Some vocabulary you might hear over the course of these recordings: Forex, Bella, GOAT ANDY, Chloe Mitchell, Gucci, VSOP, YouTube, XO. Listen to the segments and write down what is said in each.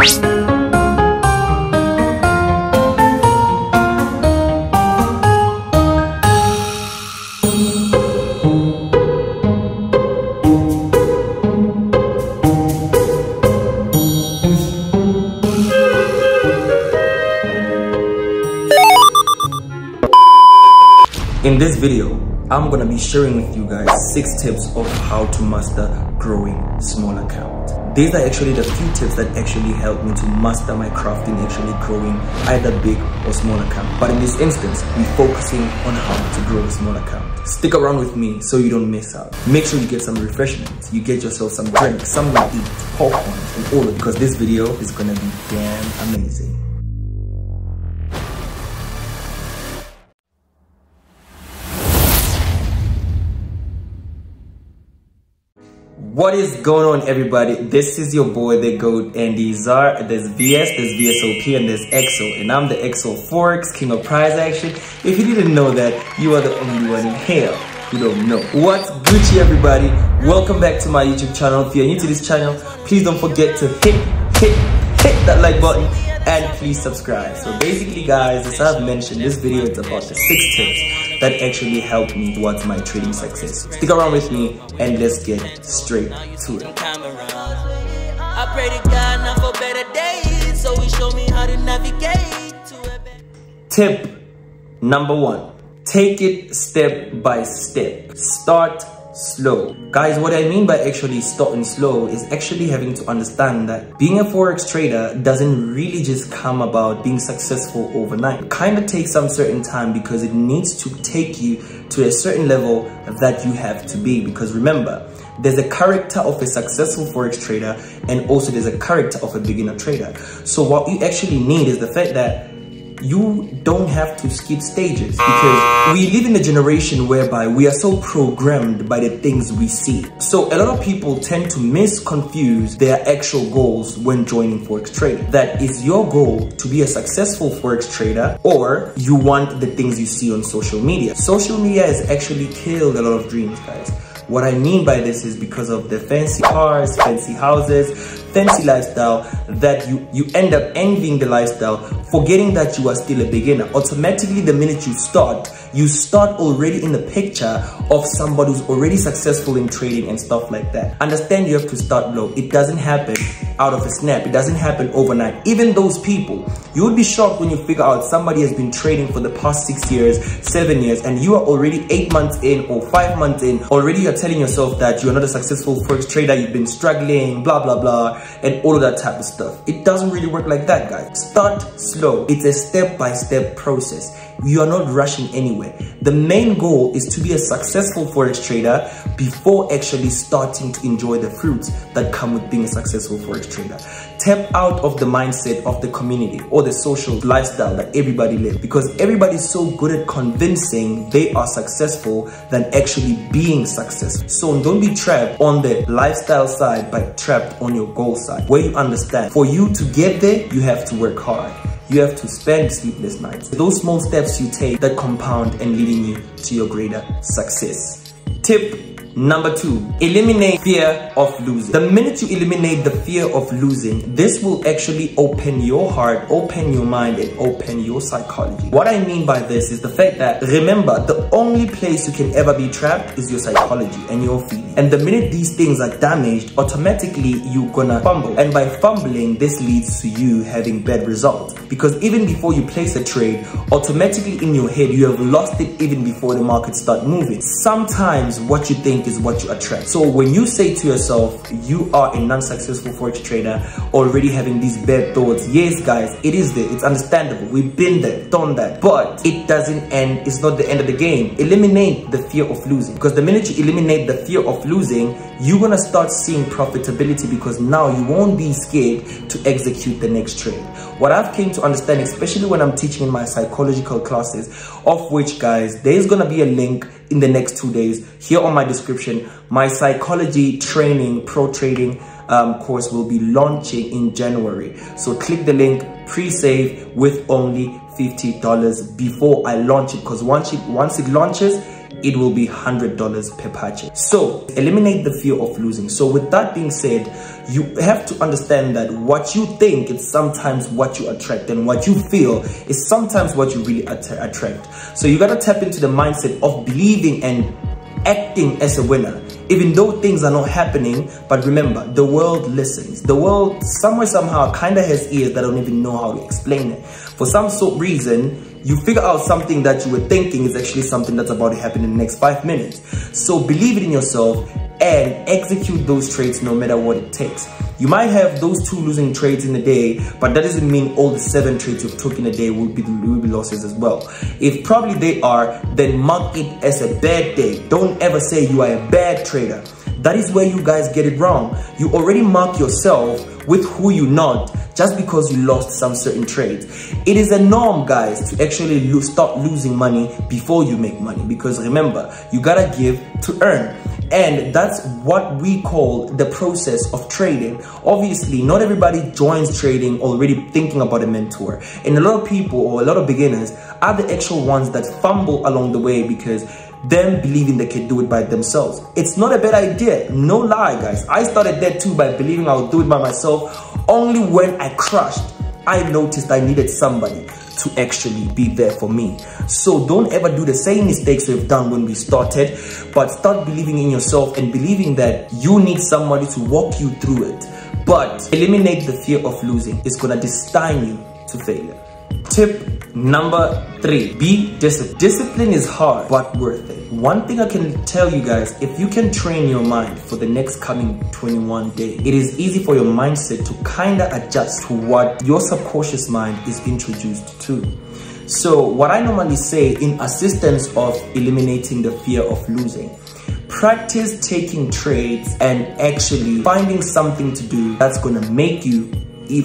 In this video, I'm gonna be sharing with you guys 6 tips of how to master growing small accounts. These are actually the few tips that actually helped me to master my craft in actually growing either big or small account. But in this instance, we're focusing on how to grow a small account. Stick around with me so you don't miss out. Make sure you get some refreshments, you get yourself some drinks, something to eat, popcorn, and all of it, because this video is gonna be damn amazing. What is going on, everybody? This is your boy, the GOAT Andy. There's VS, there's VSOP, and there's XO, and I'm the XO Forex King of Prize Action. If you didn't know that, you are the only one in hell who don't know. What's Gucci, everybody? Welcome back to my YouTube channel. If you're new to this channel, please don't forget to hit that like button and please subscribe. So basically, guys, as I've mentioned, this video is about the 6 tips that actually helped me towards my trading success. Stick around with me and let's get straight to it. I pray to God now for better days, so he showed me how to navigate to a better. Tip number 1, take it step by step. Start slow. Guys, what I mean by actually starting slow is actually having to understand that being a forex trader doesn't really just come about being successful overnight. It kind of takes some certain time because it needs to take you to a certain level that you have to be, because remember, there's a character of a successful forex trader and also there's a character of a beginner trader. So what you actually need is the fact that you don't have to skip stages, because we live in a generation whereby we are so programmed by the things we see. So a lot of people tend to misconfuse their actual goals when joining forex trading. That is your goal to be a successful forex trader, or you want the things you see on social media. Social media has actually killed a lot of dreams, guys. What I mean by this is because of the fancy cars, fancy houses, fancy lifestyle, that you end up envying the lifestyle, forgetting that you are still a beginner. Automatically, the minute you start already in the picture of somebody who's already successful in trading and stuff like that. Understand, you have to start low. It doesn't happen out of a snap. It doesn't happen overnight. Even those people, you would be shocked when you figure out somebody has been trading for the past 6 years, 7 years, and you are already 8 months in or 5 months in. Already you're telling yourself that you're not a successful forex trader, you've been struggling, blah, blah, blah, and all of that type of stuff. It doesn't really work like that, guys. Start slow. It's a step-by-step process. You are not rushing anywhere. The main goal is to be a successful forex trader before actually starting to enjoy the fruits that come with being a successful forex trader. Tap out of the mindset of the community or the social lifestyle that everybody lives, because everybody's so good at convincing they are successful than actually being successful. So don't be trapped on the lifestyle side, but trapped on your goal side, where you understand for you to get there, you have to work hard. You have to spend sleepless nights. Those small steps you take that compound and leading you to your greater success. Tip number 2, eliminate fear of losing. The minute you eliminate the fear of losing, this will actually open your heart, open your mind, and open your psychology. What I mean by this is the fact that, remember, the only place you can ever be trapped is your psychology and your feelings. And the minute these things are damaged, automatically you're gonna fumble. And by fumbling, this leads to you having bad results. Because even before you place a trade, automatically in your head, you have lost it even before the markets start moving. Sometimes what you think is what you attract. So when you say to yourself, you are a non-successful forex trader, already having these bad thoughts, yes, guys, it is there, it's understandable. We've been there, done that, but it doesn't end, it's not the end of the game. Eliminate the fear of losing. Because the minute you eliminate the fear of losing, you're gonna start seeing profitability, because now you won't be scared to execute the next trade. What I've came to understand, especially when I'm teaching in my psychological classes, of which, guys, there's gonna be a link in the next 2 days here on my description. My psychology training, pro trading course will be launching in January. So click the link, pre-save with only $50 before I launch it, because once it launches, it will be $100 per purchase. So eliminate the fear of losing. So with that being said, you have to understand that what you think is sometimes what you attract, and what you feel is sometimes what you really attract. So you gotta tap into the mindset of believing and acting as a winner, even though things are not happening. But remember, the world listens. The world somewhere, somehow, kind of has ears that don't even know how to explain it. For some sort of reason, you figure out something that you were thinking is actually something that's about to happen in the next 5 minutes. So believe it in yourself and execute those traits no matter what it takes. You might have those 2 losing trades in a day, but that doesn't mean all the 7 trades you've took in a day will be losses as well. If probably they are, then mark it as a bad day. Don't ever say you are a bad trader. That is where you guys get it wrong. You already mark yourself with who you're not just because you lost some certain trades. It is a norm, guys, to actually stop losing money before you make money, because remember, you gotta give to earn. And that's what we call the process of trading. Obviously, not everybody joins trading already thinking about a mentor. And a lot of people, or a lot of beginners, are the actual ones that fumble along the way because them believing they can do it by themselves. It's not a bad idea, no lie, guys. I started that too by believing I would do it by myself. Only when I crashed, I noticed I needed somebody to actually be there for me. So don't ever do the same mistakes we've done when we started, but start believing in yourself and believing that you need somebody to walk you through it. But eliminate the fear of losing. It's gonna destine you to failure. Tip number 3, be disciplined. Discipline is hard, but worth it. One thing I can tell you guys, if you can train your mind for the next coming 21 days, it is easy for your mindset to kind of adjust to what your subconscious mind is introduced to. So what I normally say in assistance of eliminating the fear of losing, practice taking trades and actually finding something to do that's going to make you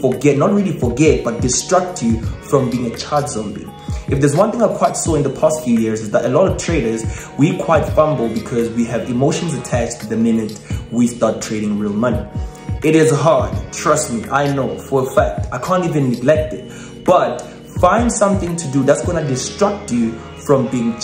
forget, not really forget, but distract you from being a chart zombie. If there's one thing I quite saw in the past few years is that a lot of traders, we quite fumble because we have emotions attached the minute we start trading real money. It is hard, trust me, I know for a fact. I can't even neglect it, but find something to do that's gonna distract you from being a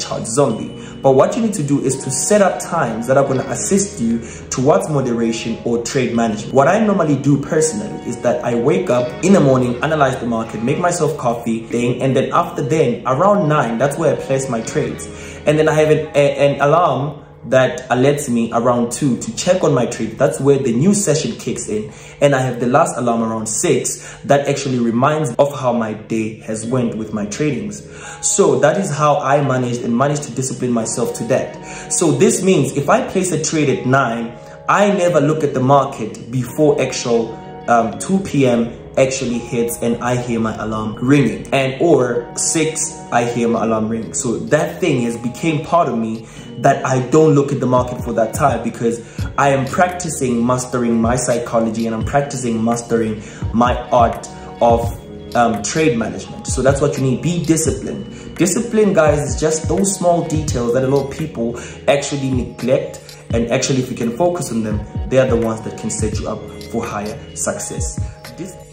chart zombie. But what you need to do is to set up times that are gonna assist you towards moderation or trade management. What I normally do personally is that I wake up in the morning, analyze the market, make myself coffee, and then after then, around 9, that's where I place my trades. And then I have an alarm that alerts me around 2 to check on my trade. That's where the new session kicks in. And I have the last alarm around 6 that actually reminds me of how my day has went with my tradings. So that is how I managed to discipline myself to that. So this means if I place a trade at 9, I never look at the market before actual 2 p.m. actually hits and I hear my alarm ringing, and or 6 I hear my alarm ring. So that thing has become part of me that I don't look at the market for that time, because I am practicing mastering my psychology and I'm practicing mastering my art of trade management. So that's what you need. Be disciplined. Discipline, guys, is just those small details that a lot of people actually neglect. And actually, if you can focus on them, they are the ones that can set you up for higher success.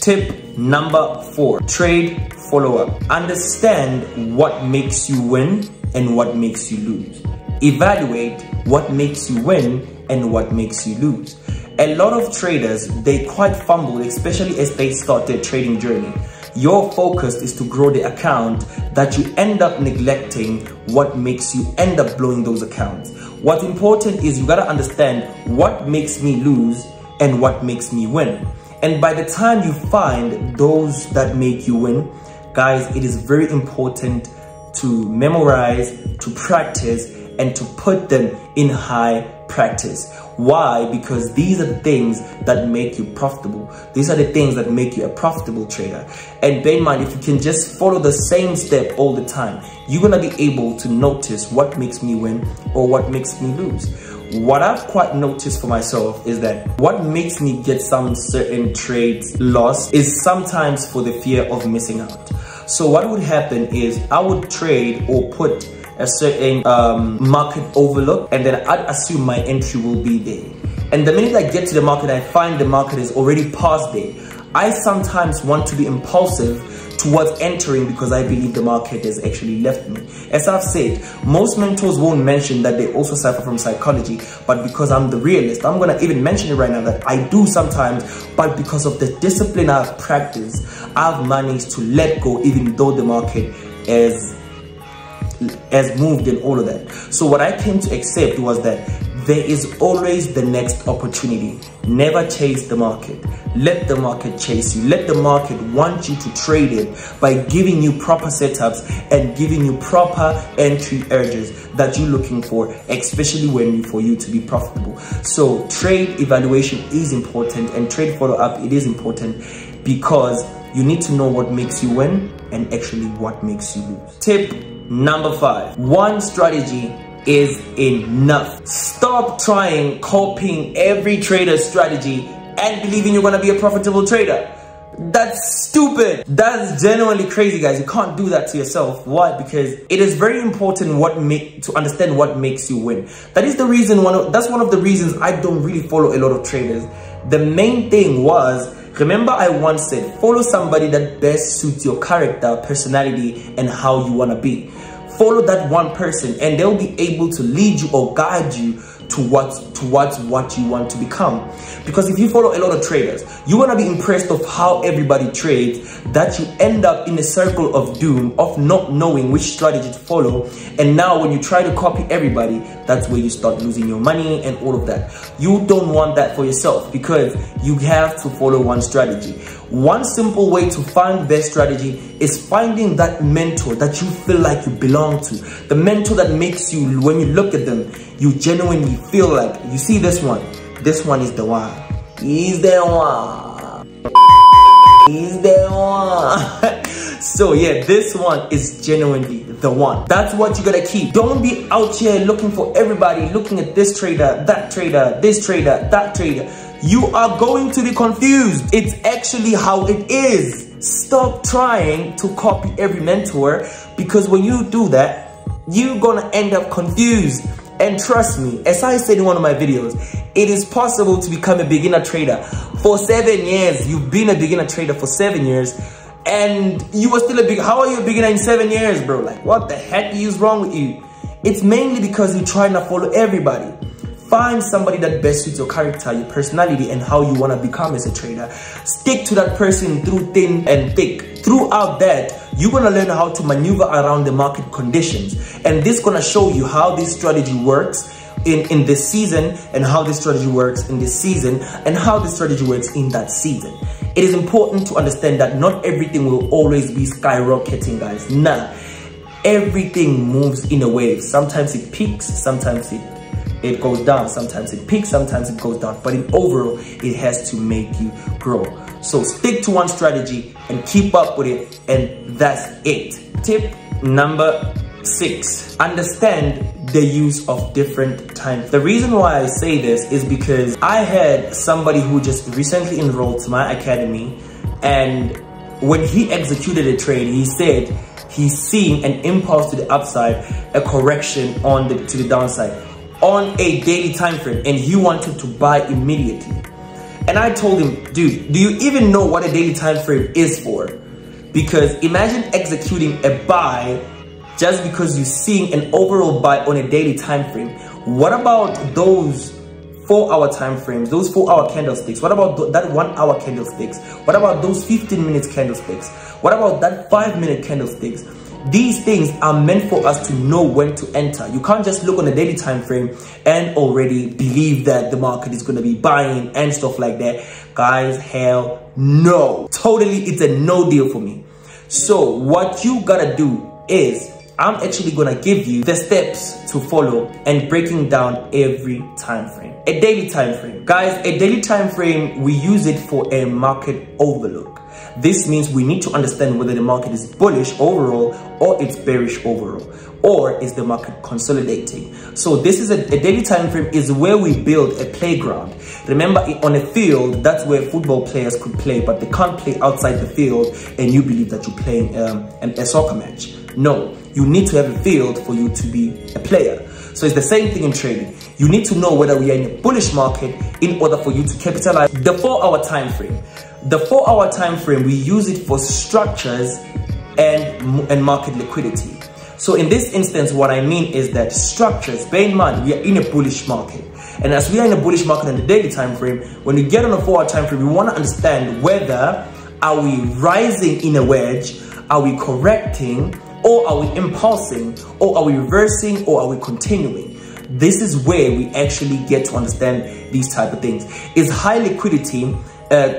Tip number 4, trade follow-up. Understand what makes you win and what makes you lose. Evaluate what makes you win and what makes you lose. A lot of traders, they quite fumble, especially as they start their trading journey. Your focus is to grow the account that you end up neglecting what makes you end up blowing those accounts. What's important is you gotta understand what makes me lose and what makes me win. And by the time you find those that make you win, guys, it is very important to memorize, to practice, and to put them in high practice. Why? Because these are the things that make you profitable. These are the things that make you a profitable trader. And bear in mind, if you can just follow the same step all the time, you're gonna be able to notice what makes me win or what makes me lose. What I've quite noticed for myself is that what makes me get some certain trades lost is sometimes for the fear of missing out. So what would happen is I would trade or put a certain market overlook, and then I'd assume my entry will be there. And the minute I get to the market, I find the market is already past there. I sometimes want to be impulsive towards entering because I believe the market has actually left me. As I've said, most mentors won't mention that they also suffer from psychology, but because I'm the realist, I'm gonna even mention it right now that I do sometimes, but because of the discipline I've practiced, I've managed to let go even though the market has moved and all of that. So what I came to accept was that there is always the next opportunity. Never chase the market. Let the market chase you. Let the market want you to trade in by giving you proper setups and giving you proper entry urges that you're looking for, especially when for you to be profitable. So trade evaluation is important and trade follow-up, it is important because you need to know what makes you win and actually what makes you lose. Tip number 5. One strategy is enough. Stop copying every trader's strategy and believing you're gonna be a profitable trader. That's stupid. That's genuinely crazy, guys. You can't do that to yourself. Why? Because it is very important to understand what makes you win. That is the reason that's one of the reasons I don't really follow a lot of traders. The main thing was, remember I once said, follow somebody that best suits your character, personality, and how you wanna be. Follow that one person and they'll be able to lead you or guide you towards what you want to become. Because if you follow a lot of traders, you want to be impressed of how everybody trades, that you end up in a circle of doom of not knowing which strategy to follow. And now when you try to copy everybody, that's where you start losing your money and all of that. You don't want that for yourself because you have to follow one strategy. One simple way to find their strategy is finding that mentor that you feel like you belong to. The mentor that makes you, when you look at them, you genuinely feel like, you see this one is the one. He's the one. He's the one. So yeah, this one is genuinely the one. That's what you gotta keep. Don't be out here looking for everybody, looking at this trader, that trader, this trader, that trader. You are going to be confused. It's actually how it is. Stop trying to copy every mentor because when you do that, you're gonna end up confused. And trust me, as I said in one of my videos, it is possible to become a beginner trader for 7 years. You've been a beginner trader for 7 years and you were still a beginner. How are you a beginner in 7 years, bro? Like, what the heck is wrong with you? It's mainly because you're trying to follow everybody. Find somebody that best suits your character, your personality, and how you want to become as a trader. Stick to that person through thin and thick. Throughout that, you're gonna learn how to maneuver around the market conditions, and this is gonna show you how this strategy works in this season, and how this strategy works in this season, and how this strategy works in that season. It is important to understand that not everything will always be skyrocketing, guys. Nah, everything moves in a wave. Sometimes it peaks, sometimes it goes down, sometimes it peaks, sometimes it goes down, but in overall, it has to make you grow. So stick to one strategy and keep up with it, and that's it. Tip number 6, understand the use of different times. The reason why I say this is because I had somebody who just recently enrolled to my academy, and when he executed a trade, he said he's seeing an impulse to the upside, a correction to the downside on a daily time frame, and he wanted to buy immediately. And I told him, dude, do you even know what a daily time frame is for? Because imagine executing a buy just because you're seeing an overall buy on a daily time frame. What about those 4-hour time frames, those 4-hour candlesticks? What about that 1-hour candlesticks? What about those 15-minute candlesticks? What about that 5-minute candlesticks? These things are meant for us to know when to enter. You can't just look on a daily time frame and already believe that the market is going to be buying and stuff like that. Guys, hell no. Totally, it's a no deal for me. So what you gotta do is, I'm actually going to give you the steps to follow and breaking down every time frame. A daily time frame. Guys, a daily time frame, we use it for a market overlook. This means we need to understand whether the market is bullish overall or it's bearish overall, or is the market consolidating. So this is a daily time frame is where we build a playground. Remember, on a field, that's where football players could play, but they can't play outside the field and you believe that you're playing a soccer match. No. You need to have a field for you to be a player. So it's the same thing in trading. You need to know whether we are in a bullish market in order for you to capitalize. The 4-hour time frame. The 4-hour time frame, we use it for structures and market liquidity. So in this instance, what I mean is that structures, bear in mind, we are in a bullish market. And as we are in a bullish market on the daily time frame, when we get on a 4-hour time frame, we want to understand whether are we rising in a wedge, are we correcting, or are we impulsing, or are we reversing, or are we continuing? This is where we actually get to understand these type of things. Is high liquidity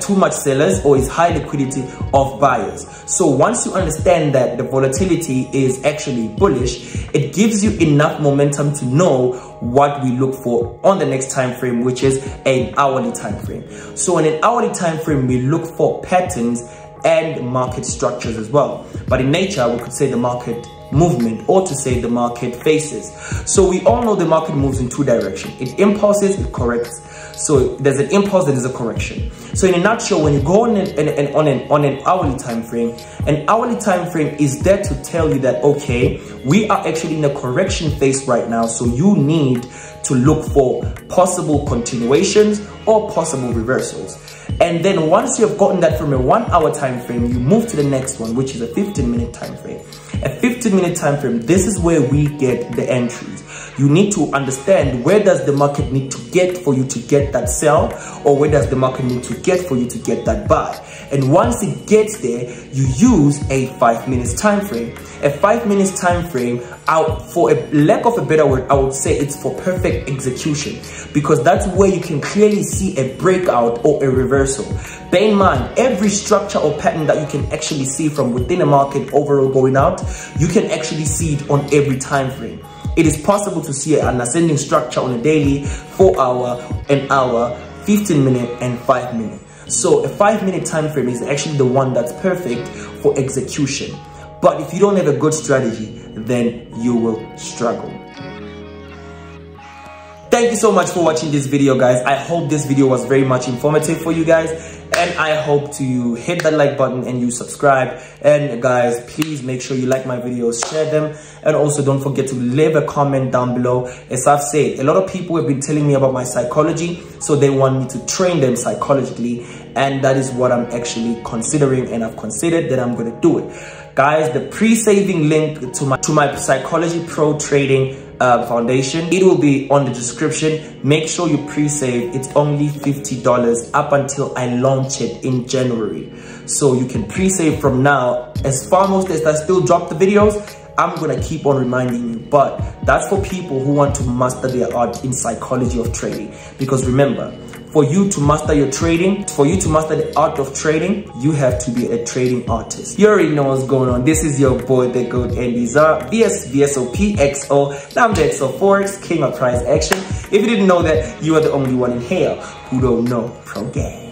too much sellers, or is high liquidity of buyers? So once you understand that the volatility is actually bullish, it gives you enough momentum to know what we look for on the next time frame, which is an hourly time frame. So in an hourly time frame, we look for patterns and market structures as well. But in nature, we could say the market movement, or to say the market faces. So we all know the market moves in two directions. It impulses, it corrects. So there's an impulse, there's a correction. So in a nutshell, when you go on an hourly time frame, an hourly time frame is there to tell you that, okay, we are actually in a correction phase right now. So you need to look for possible continuations or possible reversals. And then once you've gotten that from a 1-hour time frame, you move to the next one, which is a 15-minute time frame. A 15-minute time frame, this is where we get the entries. You need to understand where does the market need to get for you to get that sell, or where does the market need to get for you to get that buy. And once it gets there, you use a 5-minute time frame. A 5-minute time frame, for a lack of a better word, I would say it's for perfect execution, because that's where you can clearly see a breakout or a reversal. Bear in mind, every structure or pattern that you can actually see from within a market overall going out, you can actually see it on every time frame. It is possible to see an ascending structure on a daily, 4-hour, an hour, 15-minute, and 5-minute. So a 5-minute time frame is actually the one that's perfect for execution. But if you don't have a good strategy, then you will struggle. Thank you so much for watching this video, guys. I hope this video was very much informative for you guys, and I hope you hit that like button and you subscribe. And guys, please make sure you like my videos, share them, and also don't forget to leave a comment down below. As I've said, a lot of people have been telling me about my psychology, so they want me to train them psychologically, and that is what I'm actually considering, and I've considered that I'm going to do it. Guys, the pre-saving link to my Psychology Pro Trading Foundation, it will be on the description. Make sure you pre-save. It's only $50 up until I launch it in January, so you can pre-save from now. As far most as I still drop the videos, I'm gonna keep on reminding you, but that's for people who want to master their art in psychology of trading. Because remember, for you to master your trading, for you to master the art of trading, you have to be a trading artist. You already know what's going on. This is your boy, the GOAT Andy, VSOPXO. Now I'm the XO Forex, King of Price Action. If you didn't know that, you are the only one in hell who don't know pro game.